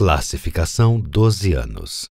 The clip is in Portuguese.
Classificação 12 anos.